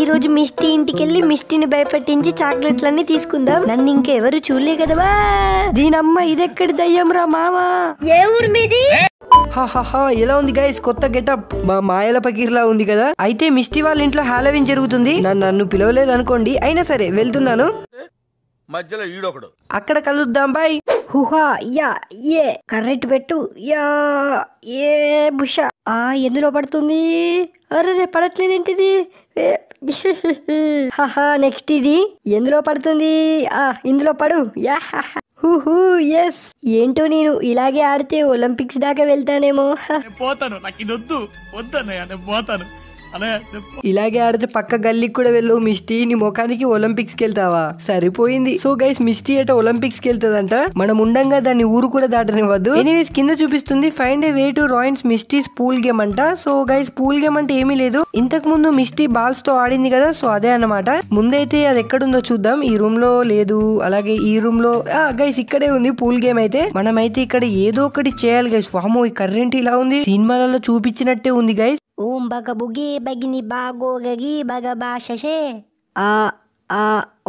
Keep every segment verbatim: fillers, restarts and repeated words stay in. ఈరోజు మిస్టీ ఇంటికి వెళ్ళి మిస్టీని భయపెట్టించి చాక్లెట్లన్నీ తీసుకుందాం. నన్ను ఇంకెవరు చూడలే కదవా. దీనమ్మ ఇదెక్కడి దయ్యం రా మామా. ఏ ఊరు మీది? ఎలా ఉంది గైస్? కొత్త గెటప్. మా మాయల పకీర్లా ఉంది కదా. అయితే మిస్టీ వాళ్ళ ఇంట్లో హాలోవీన్ జరుగుతుంది. నన్ను పిలవలేదు అనుకోండి, అయినా సరే వెళ్తున్నాను. మధ్యలో ఈడొకడు. అక్కడ కలుద్దాం. బాయ్. హుహా యా ఏ కరెంట్ పెట్టు. యా ఏ బుషా. ఆ ఎందులో పడుతుంది? అరే రే పడట్లేదేంటిది? హహా నెక్స్ట్ ఇది ఎందులో పడుతుంది? ఆ ఇందులో పడు. యా హుహూ ఎస్. ఏంటో నేను ఇలాగే ఆడితే ఒలింపిక్స్ దాకా వెళ్తానేమో. పోతాను, నాకు ఇది వద్దు వద్దు పోతాను. ఇలాగే ఆడితే పక్క గల్లీకి కూడా వెళ్ళవు మిస్టీ. నీ ముఖానికి ఒలింపిక్స్ కి వెళ్తావా? సరిపోయింది. సో గైస్ మిస్టీ అట ఒలింపిక్స్ కి వెళ్తాదంట. మనం ఉండంగా దాన్ని ఊరు కూడా దాటనివ్వద్దు. ఎనీవేస్ కింద చూపిస్తుంది find a way to ruins Misty's pool game అంట. సో గైస్ పూల్ గేమ్ అంటే ఏమీ లేదు. ఇంతకు ముందు మిస్టీ బాల్స్ తో ఆడింది కదా, సో అదే అన్నమాట. ముందైతే అది ఎక్కడుందో చూద్దాం. ఈ రూమ్ లో లేదు, అలాగే ఈ రూమ్ లో గైస్ ఇక్కడే ఉంది పూల్ గేమ్. అయితే మనమైతే ఇక్కడ ఏదో ఒకటి చేయాలి గైస్. వామో ఈ కరెంట్ ఇలా ఉంది, సినిమాలలో చూపించినట్టే ఉంది గైస్. ఓం బగ బుగి బగిని బాగోగగి బగ బాషషే ఆ ఆ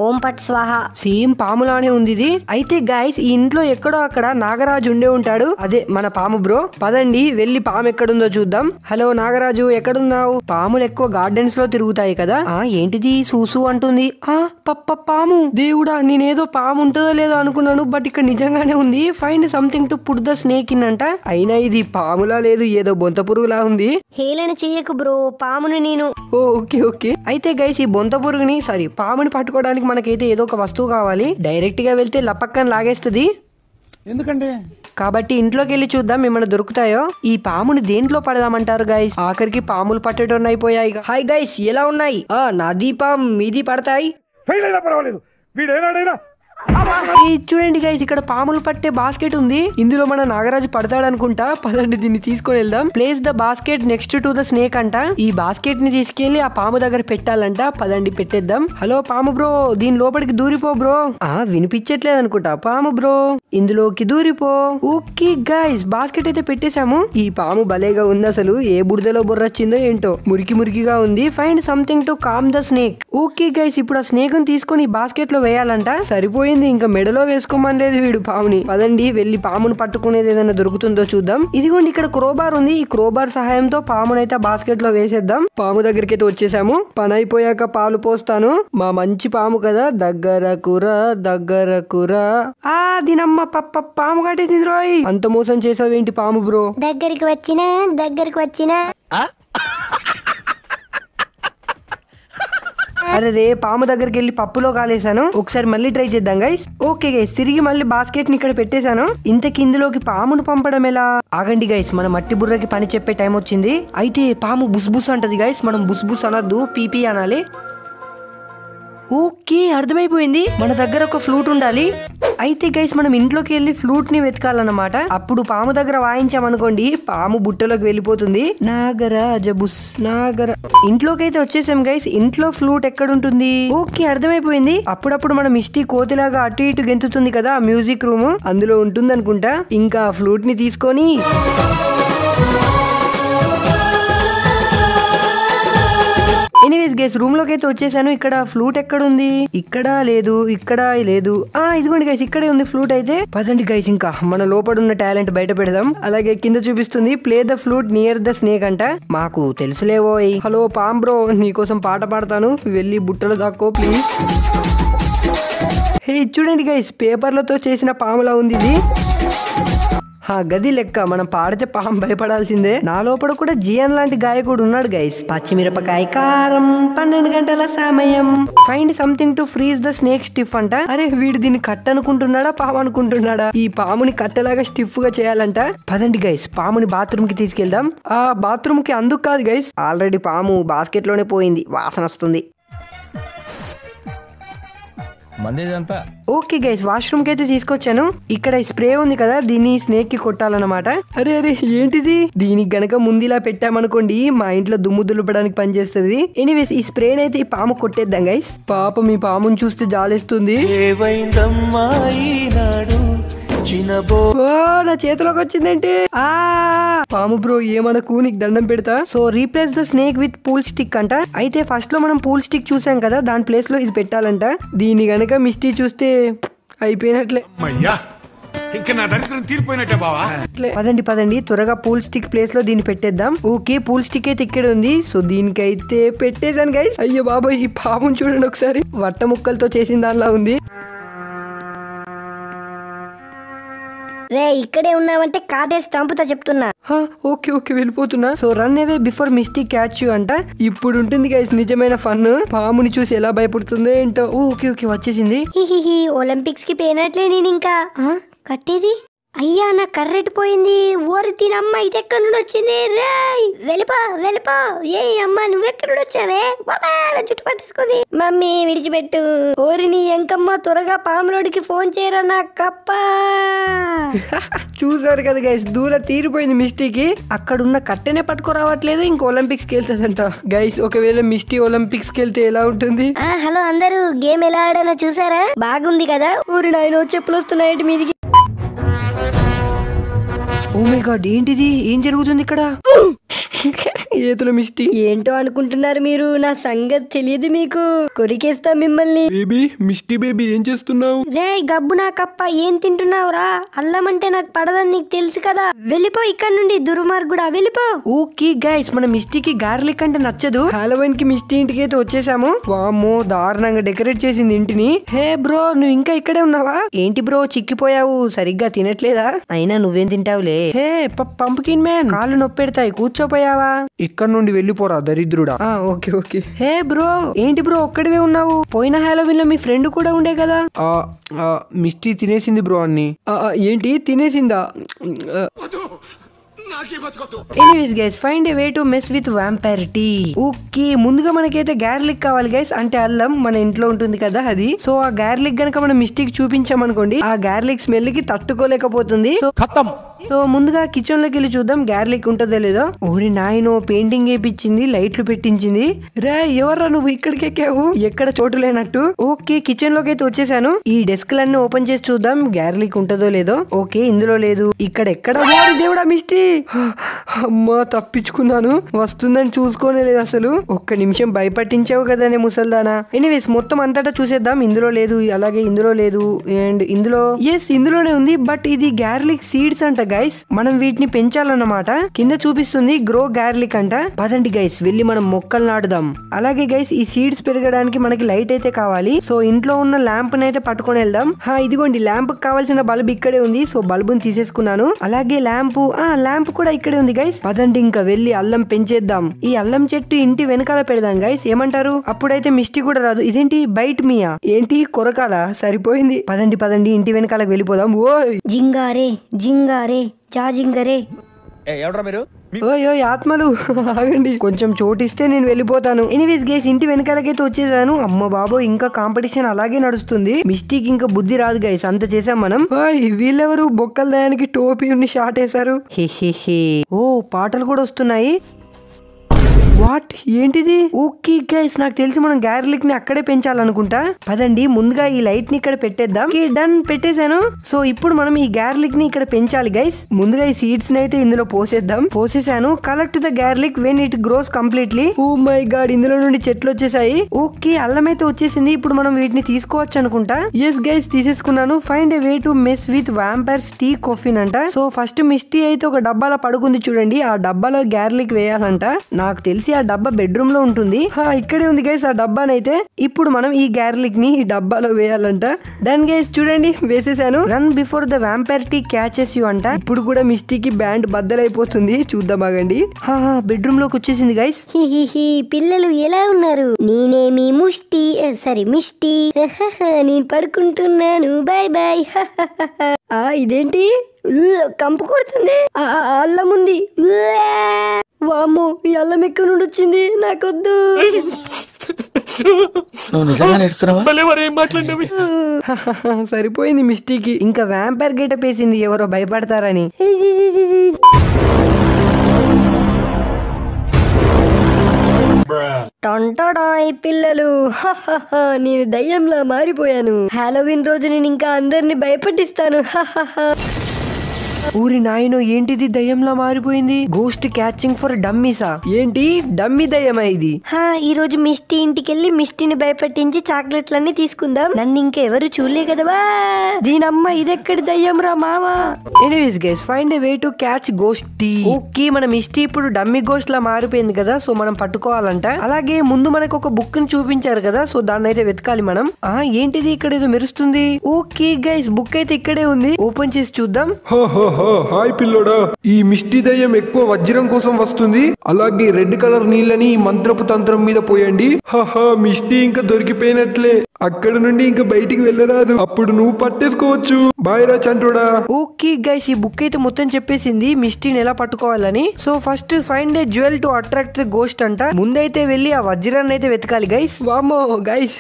ఓం పట్ స్వాహ. సేమ్ పాములానే ఉంది ఇది. అయితే గైస్ ఈ ఇంట్లో ఎక్కడో అక్కడ నాగరాజు ఉండే ఉంటాడు, అదే మన పాము బ్రో. పదండి వెళ్ళి పాము ఎక్కడుందో చూద్దాం. హలో నాగరాజు ఎక్కడున్నావు? పాములు ఎక్కువ గార్డెన్స్ లో తిరుగుతాయి కదా. ఆ ఏంటిది సూసు అంటుంది. ఆ పప్ప పాము. దేవుడా, నేనేదో పాము ఉంటుందో లేదో అనుకున్నాను, బట్ ఇక్కడ నిజంగానే ఉంది. Find something to put the snake in అంట. అయినా ఇది పాములా లేదు, ఏదో బొంత పురుగులా ఉంది. హేళన చెయ్యకు బ్రో పాముని నేను. Oh okay okay. అయితే గైస్ ఈ బొంత పురుగుని సారీ పాముని పట్టుకోవడానికి మనకైతే ఏదో ఒక వస్తువు కావాలి. డైరెక్ట్ గా వెళ్తే లపక్కన లాగేస్తుంది ఎందుకంటే. కాబట్టి ఇంట్లోకి వెళ్ళి చూద్దాం ఏమైనా దొరుకుతాయో. ఈ పాముని దేంట్లో పడదామంటారు గైస్? ఆఖరికి పాములు పట్టడం అయిపోయాయి. హాయ్ గైస్ ఎలా ఉన్నాయి? ఆ నా దీపం మీది పడతాయి. చూడండి గైస్ ఇక్కడ పాములు పట్టే బాస్కెట్ ఉంది. ఇందులో మన నాగరాజు పడతాడు అనుకుంటా. పదండి దీన్ని తీసుకొని వెళ్దాం. Place the basket next to the snake అంట. ఈ బాస్కెట్ ని తీసుకెళ్లి ఆ పాము దగ్గర పెట్టాలంట. పదండి పెట్టేద్దాం. హలో పాము బ్రో దీని లోపలికి దూరిపో బ్రో. ఆ వినిపించట్లేదు అనుకుంటా. పాము బ్రో ఇందులోకి దూరిపో. ఓకే గైస్ బాస్కెట్ అయితే పెట్టేశాము. ఈ పాము భలేగా ఉంది అసలు. ఏ బురదలో బుర్రొచ్చిందో ఏంటో, మురికి మురికిగా ఉంది. Find something to calm the snake. Okay guys ఇప్పుడు ఆ స్నేక్ ని తీసుకొని ఈ బాస్కెట్ లో వేయాలంట. సరిపోయి ఇంకా మెడలో వేసుకోమని లేదు వీడు పాముని. పదండి వెళ్ళి పామును పట్టుకునేది ఏదైనా దొరుకుతుందో చూద్దాం. ఇదిగోండి ఇక్కడ క్రోబార్ ఉంది. ఈ క్రోబార్ సహాయంతో పామునైతే బాస్కెట్ లో వేసేద్దాం. పాము దగ్గరికి అయితే వచ్చేసాము. పని అయిపోయాక పాలు పోస్తాను. మా మంచి పాము కదా. దగ్గర కూర దగ్గర కూర. ఆ దీనమ్మ పప్ప పాము కట్టేసింది రోయ్. అంత మోసం చేసావేంటి పాము బ్రో? దగ్గరికి వచ్చినా దగ్గరికి వచ్చినా. అరే రే పాము దగ్గరికి వెళ్ళి పప్పులో కాలేసాను. ఒకసారి మళ్ళీ ట్రై చేద్దాం గైస్. ఓకే గైస్ తిరిగి మళ్ళీ బాస్కెట్ ని ఇక్కడ పెట్టేశాను. ఇంత కిందలోకి పామును పంపడం ఎలా? ఆగండి గైస్ మన మట్టి బుర్రకి పని చెప్పే టైం వచ్చింది. అయితే పాము బుస్బుస్ అంటది గైస్. మనం బుస్బుస్ అనద్దు, పీపీ అనాలి. ఓకే అర్థమైపోయింది. మన దగ్గర ఒక ఫ్లూట్ ఉండాలి. అయితే గైస్ మనం ఇంట్లోకి వెళ్ళి ఫ్లూట్ ని వెతకాలన్నమాట. అప్పుడు పాము దగ్గర వాయించామనుకోండి పాము బుట్టలోకి వెళ్ళిపోతుంది. నాగరాజ బుస్ నాగర. ఇంట్లోకి అయితే వచ్చేసాం గైస్. ఇంట్లో ఫ్లూట్ ఎక్కడుంటుంది? ఓకే అర్థమైపోయింది. అప్పుడప్పుడు మనం మిస్టీ కోతిలాగా అటు ఇటు గెంతుతుంది కదా మ్యూజిక్ రూమ్, అందులో ఉంటుంది అనుకుంటా. ఇంకా ఫ్లూట్ ని తీసుకొని ఎనీవేస్ గైస్ రూమ్ లోకి అయితే వచ్చేసాను. ఇక్కడ ఫ్లూట్ ఎక్కడుంది? ఇక్కడ లేదు, ఇక్కడ లేదు. ఆ ఇదిగోండి గైస్ ఇక్కడే ఉంది ఫ్లూట్. అయితే పదండి గైస్ ఇంకా మన లోపడున్న టాలెంట్ బయట పెడదాం. అలాగే కింద చూపిస్తుంది play the flute near the snake అంట. మాకు తెలుసులేవోయ్. హలో పామ్ బ్రో నీకోసం పాట పాడతాను, వెళ్ళి బుట్టలు దాక్కో ప్లీజ్. హే చూడండి గైస్ పేపర్లతో చేసిన పాములా ఉంది ఇది. గది లెక్క మనం పాడితే పాము భయపడాల్సిందే. నా లోపల కూడా జియాన్ లాంటి గాయకుడు ఉన్నాడు గైస్. పచ్చిమిరపకాయ కారం పన్నెండు గంటల సమయం. Find something to freeze the snake stiff అంట. అరే వీడు దీన్ని కట్ అనుకుంటున్నాడా పాము అనుకుంటున్నాడా? ఈ పాముని కట్టలాగా స్టిఫ్ గా చేయాలంట. పదండి గైస్ పాముని బాత్రూమ్ కి తీసుకెళ్దాం. ఆ బాత్రూమ్ కి అందుకు కాదు గైస్, ఆల్రెడీ పాము బాస్కెట్ లోనే పోయింది. వాసన వస్తుంది. ఓకే గైస్ వాష్రూమ్ కి అయితే తీసుకొచ్చాను. ఇక్కడ స్ప్రే ఉంది కదా దీన్ని స్నేక్ కి కొట్టాలన్నమాట. అరే అరే ఏంటిది? దీనికి గనక ముందు ఇలా పెట్టామనుకోండి మా ఇంట్లో దుమ్ము దులపడానికి పనిచేస్తుంది. ఎనీవేస్ ఈ స్ప్రే అయితే ఈ పాము కొట్టేద్దాం గైస్. పాపం ఈ పాముని చూస్తే జాలేస్తుంది. నా చేతిలోకి వచ్చిందేంటి? ఆ పాము బ్రో ఏమనకు, నీకు దండం పెడతా. So replace the snake with pool stick అంట. అయితే ఫస్ట్ లో మనం పూల్ స్టిక్ చూసాం కదా, దాని ప్లేస్ లో ఇది పెట్టాలంట. దీని గనక మిస్టీ చూస్తే అయిపోయినట్లే, ఇంకా నా దరిద్రం తీరిపోయినట్టే బావా. పదండి పదండి త్వరగా పూల్ స్టిక్ ప్లేస్ లో దీన్ని పెట్టేద్దాం. ఓకే, పూల్ స్టిక్ అయితే ఇక్కడ ఉంది. సో దీనికైతే పెట్టేశాను గైస్. అయ్యో బాబా, ఈ పాపం చూడండి ఒకసారి, వట్ట ముక్కలతో చేసిన దానిలా ఉంది. రే ఇక్కడే ఉన్నావంటే కాదేసి చంపుతా చెప్తున్నా. ఓకే ఓకే వెళ్ళిపోతున్నా. So run away before Misty catch you అంట. ఇప్పుడు ఉంటుంది గైస్ నిజమైన ఫన్, పాముని చూసి ఎలా భయపడుతుందో ఏంటో. ఓకే ఓకే వచ్చేసింది. ఒలింపిక్స్ కి పోయినట్లే నేను. ఇంకా కట్టేది అయ్యా, నా కర్రెట్ పోయింది. ఓరి తిన అమ్మ, ఇది ఎక్కడ నుండి వచ్చింది? రే వెళ్ళిపో వెళ్ళిపో. ఏ అమ్మ నువ్వెక్కడ నుండి వచ్చావే? బాబా చుట్టు పట్టేసుకుంది. మమ్మీ విడిచిపెట్టు. ఓరిని ఎంకమ్మ, త్వరగా పాములోడికి ఫోన్ చేయరా నా కప్ప. చూసారు కదా గైస్, దూల తీరిపోయింది మిస్టీకి. అక్కడున్న కట్టెనే పట్టుకోరావట్లేదు, ఇంక ఒలింపిక్స్ కి వెళ్తుందంట గైస్. ఒకవేళ మిస్టీ ఒలింపిక్స్ కి వెళ్తే ఎలా ఉంటుంది? హలో అందరూ, గేమ్ ఎలా ఆడానో చూసారా? బాగుంది కదా. ఊరి నాయన చెప్పులు వస్తున్నాయి మీదికి. ఓ మై గాడ్, ఏంటిది? ఏం జరుగుతుంది ఇక్కడ? ఏతుల మిస్టీ ఏంటో అనుకుంటున్నారు మీరు, నా సంగతి తెలియదు మీకు. కొరికేస్తా మిమ్మల్ని. బేబీ మిస్టీ బేబీ ఏం చేస్తున్నావు? రే గబ్బు నా కప్ప, ఏం తింటున్నావు రా? అల్లం అంటే నాకు పడదని నీకు తెలుసు కదా. వెళ్ళిపో ఇక్కడ నుండి దుర్మార్గుడా, వెళ్ళిపో. ఓకే గైస్, మన మిస్టీకి గార్లిక్ అంటే నచ్చదు. హాలోవీన్ కి మిస్టీ ఇంటికి అయితే వచ్చేసాము. వామ్మో దారుణంగా డెకరేట్ చేసింది ఇంటిని. హే బ్రో, నువ్వు ఇంకా ఇక్కడే ఉన్నావా ఏంటి బ్రో? చిక్కిపోయావు, సరిగ్గా తినట్లేదా? అయినా నువ్వేం తింటావులే. హే పంప్కిన్ మ్యాన్, కాళ్ళు నొప్పి పెడతాయి, కూర్చోపోయావా? ఇక్కడ నుండి వెళ్ళిపోరా దరిద్రుడా. Okay okay. హే బ్రో ఏంటి బ్రో ఒక్కడివే ఉన్నావు? పోయిన హాలోవీన్ లో మీ ఫ్రెండ్ కూడా ఉండే కదా. మిస్టీ తినేసింది బ్రో అన్ని. ఏంటి తినేసిందా? Anyways guys, find a way to mess with vampire tea. Okay, ముందుగా మనకైతే గార్లిక్ కావాలి గైస్, అంటే అల్లం మన ఇంట్లో ఉంటుంది కదా అది. సో ఆ గార్లిక్ గనక మనం మిస్టేక్ చూపించాం అనుకోండి, ఆ గార్లిక్ స్మెల్ కి తట్టుకోలేకపోతుంది. సో ముందుగా కిచెన్ లోకి వెళ్ళి చూద్దాం గార్లిక్ ఉంటుందో లేదో. ఓరి నాయనో, పెయింటింగ్ వేపించింది, లైట్లు పెట్టించింది. రే ఎవర్రా నువ్వు, ఇక్కడికి ఎక్కావు ఎక్కడ చోటు లేనట్టు. ఓకే కిచెన్ లోకి అయితే వచ్చేసాను. ఈ డెస్క్ లన్నీ ఓపెన్ చేసి చూద్దాం గార్లిక్ ఉంటుందో లేదో. ఓకే ఇందులో లేదు. ఇక్కడ ఎక్కడ దేవుడా మిస్టీ, అమ్మా తప్పించుకున్నాను. వస్తుందని చూసుకోనే లేదు అసలు. ఒక్క నిమిషం భయపట్టించావు కదనే ముసల్దానా. ఎనీవేస్ మొత్తం అంతటా చూసేద్దాం. ఇందులో లేదు, అలాగే ఇందులో లేదు, అండ్ ఇందులో ఎస్ ఇందులోనే ఉంది. బట్ ఇది గార్లిక్ సీడ్స్ అంట గైస్, మనం వీటిని పెంచాలన్నమాట. కింద చూపిస్తుంది గ్రో గార్లిక్ అంట. పదండి గైస్ వెళ్ళి మనం మొక్కలు నాటుదాం. అలాగే గైస్ ఈ సీడ్స్ పెరగడానికి మనకి లైట్ అయితే కావాలి. సో ఇంట్లో ఉన్న ల్యాంప్ నైతే పట్టుకొని వెళ్దాం. హా ఇదిగోండి ల్యాంప్ కావాల్సిన బల్బ్ ఇక్కడే ఉంది. సో బల్బ్ ని తీసేసుకున్నాను. అలాగే ల్యాంప్ ఆ ల్యాంప్ కూడా ఇక్కడే ఉంది గైస్. పదండి ఇంకా వెళ్ళి అల్లం పెంచేద్దాం. ఈ అల్లం చెట్టు ఇంటి వెనకాల పెడదాం గైస్, ఏమంటారు? అప్పుడైతే మిస్టీ కూడా రాదు. ఇదేంటి బైట్ మియా, ఏంటి కొరకాల? సరిపోయింది. పదండి పదండి ఇంటి వెనకాలకు వెళ్ళిపోదాం. ఓ జింగారే జింగారే జా జింగరే, ఎవరా మీరు? ఓయో ఆత్మలు ఆగండి, కొంచెం చోటిస్తే నేను వెళ్ళిపోతాను. ఎనీవేస్ గైస్ ఇంటి వెనకాలకైతే వచ్చేసాను. అమ్మ బాబో ఇంకా కాంపిటీషన్ అలాగే నడుస్తుంది. మిస్టేక్ ఇంకా బుద్ధి రాదు గైస్, అంత చేసాం మనం. వీళ్ళెవరు బొక్కల దయానికి టోపీ ఉండి షాట్ వేశారు. ఓ పాటలు కూడా వస్తున్నాయి. వాట్ ఏంటిది? ఓకే గైస్ నాకు తెలిసి మనం గార్లిక్ ని అక్కడే పెంచాలనుకుంటా. పదండి ముందుగా ఈ లైట్ ని ఇక్కడ పెట్టేద్దాం. డన్ పెట్టేశాను. సో ఇప్పుడు మనం ఈ గార్లిక్ ని ఇక్కడ పెంచాలి గైస్. ముందుగా ఈ సీడ్స్ ని అయితే ఇందులో పోసేద్దాం. పోసేసాను. Collect the garlic when it grows completely. Oh my God, ఇందులో నుండి చెట్లు వచ్చేసాయి. ఓకే అల్లం అయితే వచ్చేసింది. ఇప్పుడు మనం వీటిని తీసుకోవచ్చు అనుకుంటా. ఎస్ గైస్ తీసేసుకున్నాను. Find a way to mess with vampires tea caffeine అంట. సో ఫస్ట్ మిస్టీ అయితే ఒక డబ్బాలో పడుకుంది చూడండి, ఆ డబ్బాలో గార్లిక్ వేయాలంట. నాకు తెలిసి ఆ డబ్బా బెడ్రూమ్ లో ఉంటుంది. ఇక్కడే ఉంది గైస్ ఆ డబ్బానైతే. ఇప్పుడు మనం ఈ గార్లిక్ ని ఈ డబ్బాలో వేయాలంట. డన్ గైస్ చూడండి వేసేసాను. Run before the vampire tea catches you అంట. ఇప్పుడు కూడా మిస్టీకి బ్యాండ్ బద్దలైపోతుంది, చూద్దాం ఆగండి. బెడ్రూమ్ లోకి వచ్చేసింది గైస్. పిల్లలు ఎలా ఉన్నారు? నేనేమి ముష్టి సారీ మిస్టీ, నేను పడుకుంటున్నాను బాయ్ బాయ్. ఇదేంటి కంపు కొడుతుంది, అల్లం ఉంది. వామ్మో ఈ అల్లం ఎక్కడ నుండి వచ్చింది? నాకొద్దు. సరిపోయింది మిస్టీకి. ఇంకా వ్యాంపైర్ గేటప్ వేసింది ఎవరో భయపడతారని. టొంటడాయ్ పిల్లలు, నేను దయ్యంలా మారిపోయాను. హాలోవిన్ రోజు నేను ఇంకా అందరిని భయపెట్టిస్తాను. ఊరి నాయనో, ఏంటిది దయ్యంలా మారిపోయింది? గోస్ట్ క్యాచింగ్ ఫర్ డమ్మీసా? ఏంటి డమ్మీ దయ్యమా ఇది? హా, ఈ రోజు మిస్టీ ఇంటికెళ్ళి మిస్టీని భయపెట్టించి చాక్లెట్లన్నీ తీసుకుందాం. నన్ను ఇంకెవరు చూడలే కదవా. దీనమ్మ, ఇదెక్కడి దయ్యం రా మామా. Anyways guys, find a way to catch ghost. Okay, మన మిస్టీ ఇప్పుడు డమ్మీ గోస్ట్ లా మారిపోయింది కదా, సో మనం పట్టుకోవాలంట. అలాగే ముందు మనకు ఒక బుక్ ని చూపించారు కదా, సో దాన్ని అయితే వెతకాలి మనం. ఆ ఏంటిది ఇక్కడ ఏదో మెరుస్తుంది. ఓకే గైస్, బుక్ అయితే ఇక్కడే ఉంది, ఓపెన్ చేసి చూద్దాం. హాయ్ పిల్లోడా, ఈ మిస్టీ దయ్యం ఎక్కువ వజ్రం కోసం వస్తుంది. అలాగే రెడ్ కలర్ నీళ్ళని మంత్రపు తంత్రం మీద పోయండి. హహా, మిస్టీ ఇంకా దొరికిపోయినట్లే. అక్కడ నుండి ఇంకా బయటికి వెళ్ళరాదు, అప్పుడు నువ్వు పట్టేసుకోవచ్చు. బాయ్ రా చంటోడా. ఓకే గైస్, ఈ బుక్ అయితే మొత్తం చెప్పేసింది మిస్టీని ఎలా పట్టుకోవాలని. So first find a jewel to attract ghost అంట. ముందైతే వెళ్ళి ఆ వజ్రాన్ని అయితే వెతకాలి గైస్. వామో గైస్,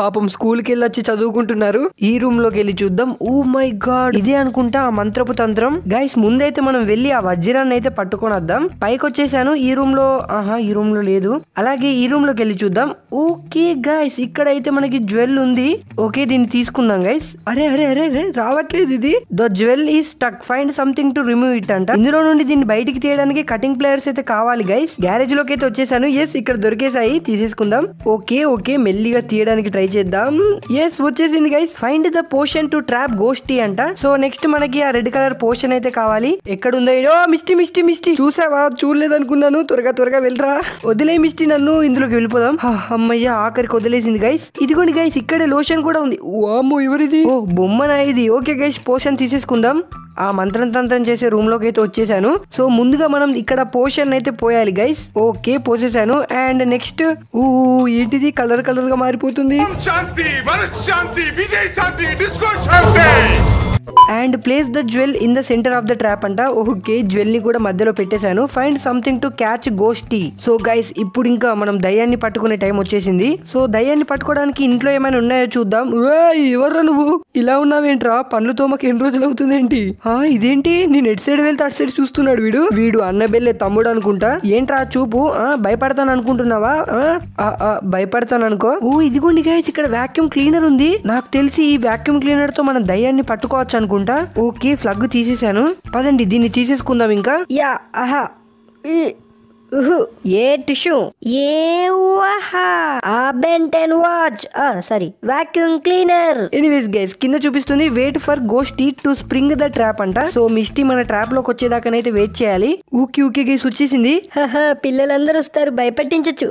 పాపం స్కూల్ కి వెళ్ళొచ్చి చదువుకుంటున్నారు. ఈ రూమ్ లోకి వెళ్ళి చూద్దాం. ఓ మై గాడ్, ఇదే అనుకుంటా ఆ మంత్రపు తంత్రం. గైస్ ముందైతే మనం వెళ్ళి ఆ వజ్రాన్ని అయితే పట్టుకొని వద్దాం. పైకి వచ్చేసాను. ఈ రూమ్ లో ఆహా ఈ రూమ్ లో లేదు. అలాగే ఈ రూమ్ లోకి వెళ్ళి చూద్దాం. ఓకే గైస్, ఇక్కడ అయితే మనకి జ్యువెల్ ఉంది. ఓకే, దీన్ని తీసుకుందాం గైస్. అరే అరే అరే అరే రావట్లేదు ఇది. The jewel is stuck, find something to remove it అంట. ఇందులో నుండి దీన్ని బయటికి తీయడానికి కటింగ్ ప్లేయర్స్ అయితే కావాలి గైస్. గ్యారేజ్ లోకి అయితే వచ్చేసాను. ఎస్, ఇక్కడ దొరికేసాయి, తీసేసుకుందాం. ఓకే ఓకే, మెల్లిగా తీయడానికి ట్రై చేద్దాం. ఎస్, వచ్చేసింది guys. Find the potion to trap గోస్టీ అంట. సో నెక్స్ట్ మనకి ఆ రెడ్ కలర్ పోషన్ అయితే కావాలి. ఎక్కడుందో? ఓ మిస్టీ మిస్టీ మిస్టీ, చూసావా? చూడలేదనుకున్నాను. త్వరగా త్వరగా వెళ్ళరా, వదిలే మిస్టీ నన్ను, ఇందులోకి వెళ్ళిపోదాం. అమ్మయ్య, ఆఖరికి వదిలేసింది గైస్. ఇదిగోండి గైస్, ఇక్కడే లోషన్ కూడా ఉంది. వామ్మో, ఎవరిది? ఓ బొమ్మనా ఇది. ఓకే గైస్, పోషన్ తీసేసుకుందాం. ఆ మంత్రం తంత్రం చేసే రూమ్ లోకి అయితే వచ్చేసాను. సో ముందుగా మనం ఇక్కడ పోషన్ అయితే పోయాలి గైస్. ఓకే, పోసేసాను. అండ్ నెక్స్ట్ ఊ ఏంటిది కలర్ కలర్ గా మారిపోతుంది. And place the jewel in the centre of the trap అంట. ఓకే, జ్యువెల్ ని కూడా మధ్యలో పెట్టేశాను. Find something to catch గోస్టీ. So guys, ఇప్పుడు ఇంకా మనం దయ్యాన్ని పట్టుకునే టైం వచ్చేసింది. సో దయ్యాన్ని పట్టుకోవడానికి ఇంట్లో ఏమైనా ఉన్నాయో చూద్దాం. ఎవర్రా నువ్వు? ఇలా ఉన్నావేంట్రా? పనులతో మాకు ఎన్ని రోజులు అవుతుందేంటి? ఆ ఇదేంటి, నేను ఎటు సైడ్ వెళ్తే అటు సైడ్ చూస్తున్నాడు వీడు. వీడు అన్నబెల్లే తమ్ముడు అనుకుంటా. ఏంట్రా చూపు? ఆ భయపడతాను అనుకుంటున్నావా? భయపడతాను అనుకో. ఓ ఇదిగోండి గైస్, ఇక్కడ వాక్యూమ్ క్లీనర్ ఉంది. నాకు తెలిసి ఈ వాక్యూమ్ క్లీనర్ తో మనం దయ్యాన్ని పట్టుకోవచ్చు అనుకుంటా. ఓకే, ఫ్లగ్ తీసేసాను. పదండి, దీన్ని తీసేసుకుందాం. ఇంకా యా ఆహా a tissue a Ben Ten watch sorry vacuum cleaner. Anyways guys, కింద చూపిస్తుంది wait for గోస్టీ to spring the trap అంట. సో మిస్టీ మన ట్రాప్ లోకి వచ్చేదాకానైతే వెయిట్ చేయాలి. ఊకి ఊకి గైస్, వచ్చేసింది. పిల్లలందరూ వస్తారు, భయపెట్టించచ్చు.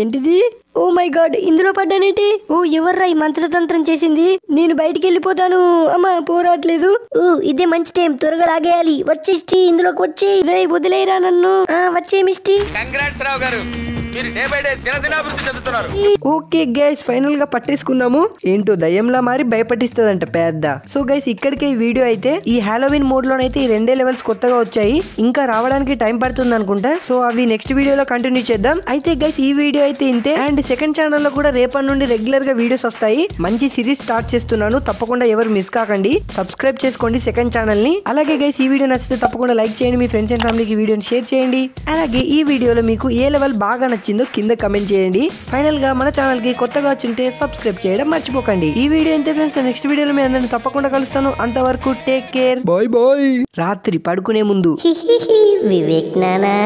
ఏంటిది? ఓ మై గాడ్, ఇందులో పడ్డానేంటి? ఓ ఎవర్రా ఈ మంత్రతంత్రం చేసింది? నేను బయటికి వెళ్ళిపోతాను. అమ్మా, పోరాట్లేదు. ఓ ఇదే మంచి టైం, త్వరగా లాగేయాలి. వచ్చేసి ఇందులోకి వచ్చి రే, వదిలేరా నన్ను. వచ్చే మిస్టీ. కంగ్రాట్స్ రావు గారు, ఓకే గైస్, ఫైనల్ గా పట్టేసుకున్నాము. ఏంటో దయ్యంలా మారి భయపట్టిస్తుందంట పెద్ద. సో గైస్, ఇక్కడికే ఈ వీడియో అయితే. ఈ హాలోవిన్ మోడ్ లోనైతే ఈ రెండే లెవెల్స్ కొత్తగా వచ్చాయి, ఇంకా రావడానికి టైం పడుతుంది అనుకుంటా. సో అవి నెక్స్ట్ వీడియోలో కంటిన్యూ చేద్దాం. అయితే గైస్, ఈ వీడియో అయితే ఇంతే. అండ్ సెకండ్ ఛానల్ లో కూడా రేపటి నుండి రెగ్యులర్ గా వీడియోస్ వస్తాయి. మంచి సిరీస్ స్టార్ట్ చేస్తున్నాను, తప్పకుండా ఎవరు మిస్ కాకండి. సబ్స్క్రైబ్ చేసుకోండి సెకండ్ ఛానల్ ని. అలాగే గైస్, ఈ వీడియో నచ్చితే తప్పకుండా లైక్ చేయండి. మీ ఫ్రెండ్స్ అండ్ ఫ్యామిలీకి వీడియోని షేర్ చేయండి. అలాగే ఈ వీడియోలో మీకు ఏ లెవెల్ బాగా చిందో కింద కమెంట్ చేయండి. ఫైనల్ గా మన ఛానల్ కి కొత్తగా వచ్చింటే సబ్స్క్రైబ్ చేయడం మర్చిపోకండి. ఈ వీడియో ఇంతే ఫ్రెండ్స్. నెక్స్ట్ వీడియోలో మీ అందరిని తప్పకుండా కలుస్తాను. అంతవరకు టేక్ కేర్, బాయ్ బాయ్. రాత్రి పడుకునే ముందు వివేక్ నానా.